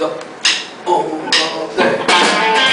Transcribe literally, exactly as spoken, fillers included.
the, oh, the.